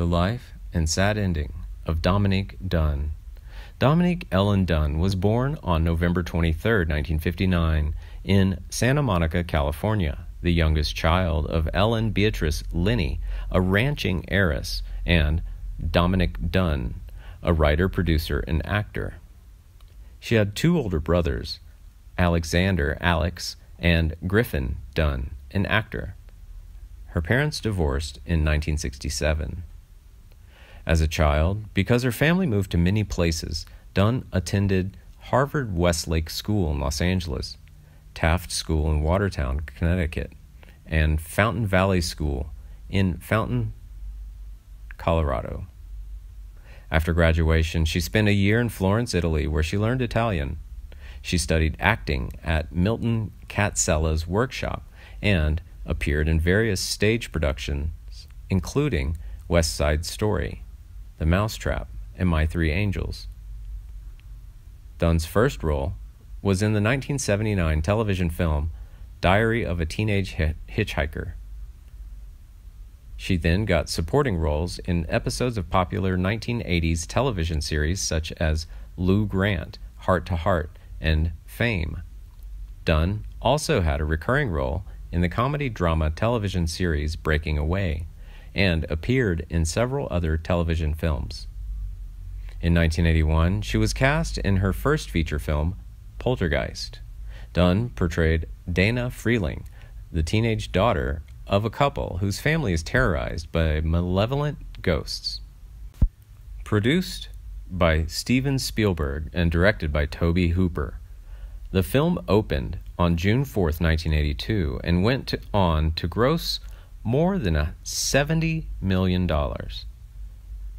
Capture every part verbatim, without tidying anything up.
The Life and Sad Ending of Dominic Dunne. Dominic Ellen Dunne was born on November twenty-third, nineteen fifty-nine, in Santa Monica, California, the youngest child of Ellen Beatrice Linney, a ranching heiress, and Dominic Dunne, a writer, producer, and actor. She had two older brothers, Alexander Alex and Griffin Dunne, an actor. Her parents divorced in nineteen sixty-seven. As a child, because her family moved to many places, Dunne attended Harvard Westlake School in Los Angeles, Taft School in Watertown, Connecticut, and Fountain Valley School in Fountain, Colorado. After graduation, she spent a year in Florence, Italy, where she learned Italian. She studied acting at Milton Catsella's workshop and appeared in various stage productions, including West Side Story, The Mousetrap, and My Three Angels. Dunne's first role was in the nineteen seventy-nine television film Diary of a Teenage Hitchhiker. She then got supporting roles in episodes of popular nineteen eighties television series such as Lou Grant, Heart to Heart, and Fame. Dunne also had a recurring role in the comedy-drama television series Breaking Away, and appeared in several other television films. In nineteen eighty-one, she was cast in her first feature film, Poltergeist. Dunne portrayed Dana Freeling, the teenage daughter of a couple whose family is terrorized by malevolent ghosts. Produced by Steven Spielberg and directed by Toby Hooper, the film opened on June fourth, nineteen eighty-two, and went to, on to gross more than seventy million dollars.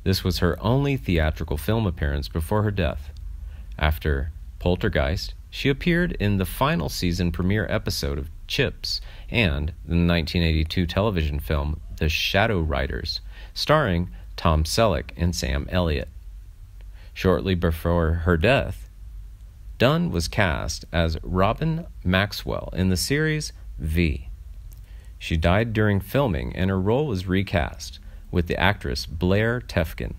This was her only theatrical film appearance before her death. After Poltergeist, she appeared in the final season premiere episode of Chips and the nineteen eighty-two television film The Shadow Riders, starring Tom Selleck and Sam Elliott. Shortly before her death, Dunne was cast as Robin Maxwell in the series V. She died during filming, and her role was recast with the actress Blair Tefkin.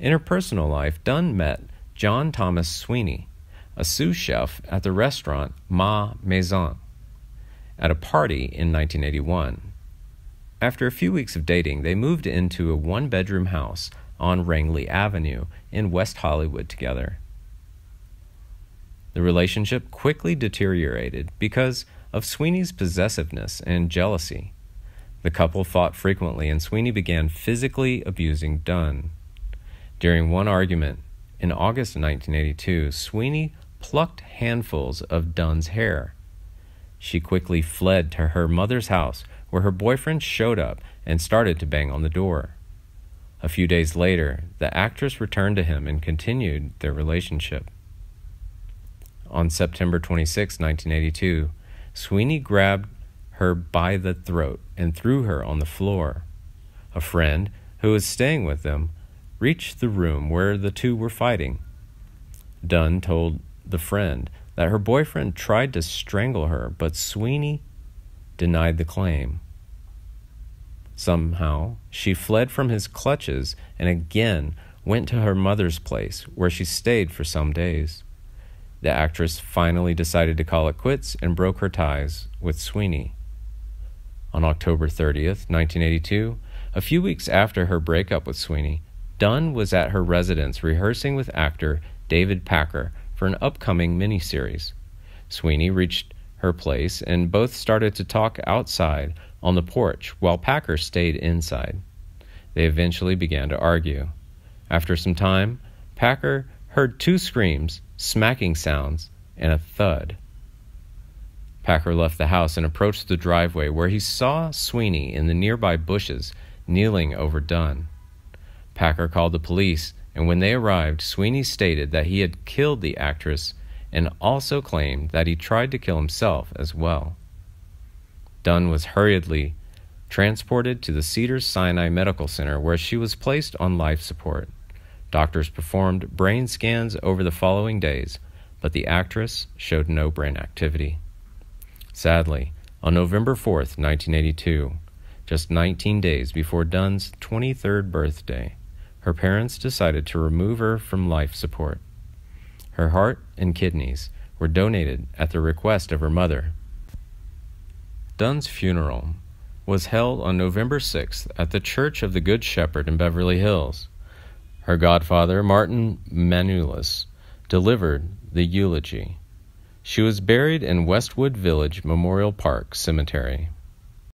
In her personal life, Dunne met John Thomas Sweeney, a sous chef at the restaurant Ma Maison, at a party in nineteen eighty-one. After a few weeks of dating, they moved into a one-bedroom house on Rangely Avenue in West Hollywood together. The relationship quickly deteriorated because of Sweeney's possessiveness and jealousy. The couple fought frequently, and Sweeney began physically abusing Dunne. During one argument, in August nineteen eighty-two, Sweeney plucked handfuls of Dunne's hair. She quickly fled to her mother's house, where her boyfriend showed up and started to bang on the door. A few days later, the actress returned to him and continued their relationship. On September twenty-sixth, nineteen eighty-two, Sweeney grabbed her by the throat and threw her on the floor. A friend, who was staying with them, reached the room where the two were fighting. Dunne told the friend that her boyfriend tried to strangle her, but Sweeney denied the claim. Somehow, she fled from his clutches and again went to her mother's place, where she stayed for some days. The actress finally decided to call it quits and broke her ties with Sweeney. On October thirtieth, nineteen eighty-two, a few weeks after her breakup with Sweeney, Dunne was at her residence rehearsing with actor David Packer for an upcoming miniseries. Sweeney reached her place, and both started to talk outside on the porch while Packer stayed inside. They eventually began to argue. After some time, Packer heard two screams, smacking sounds, and a thud. Packer left the house and approached the driveway, where he saw Sweeney in the nearby bushes, kneeling over Dunne. Packer called the police, and when they arrived, Sweeney stated that he had killed the actress and also claimed that he tried to kill himself as well. Dunne was hurriedly transported to the Cedars-Sinai Medical Center, where she was placed on life support. Doctors performed brain scans over the following days, but the actress showed no brain activity. Sadly, on November fourth, nineteen eighty-two, Just nineteen days before Dunne's twenty-third birthday, her parents decided to remove her from life support. Her heart and kidneys were donated at the request of her mother. Dunne's funeral was held on November sixth at the Church of the Good Shepherd in Beverly Hills. Her godfather, Martin Manulis, delivered the eulogy. She was buried in Westwood Village Memorial Park Cemetery.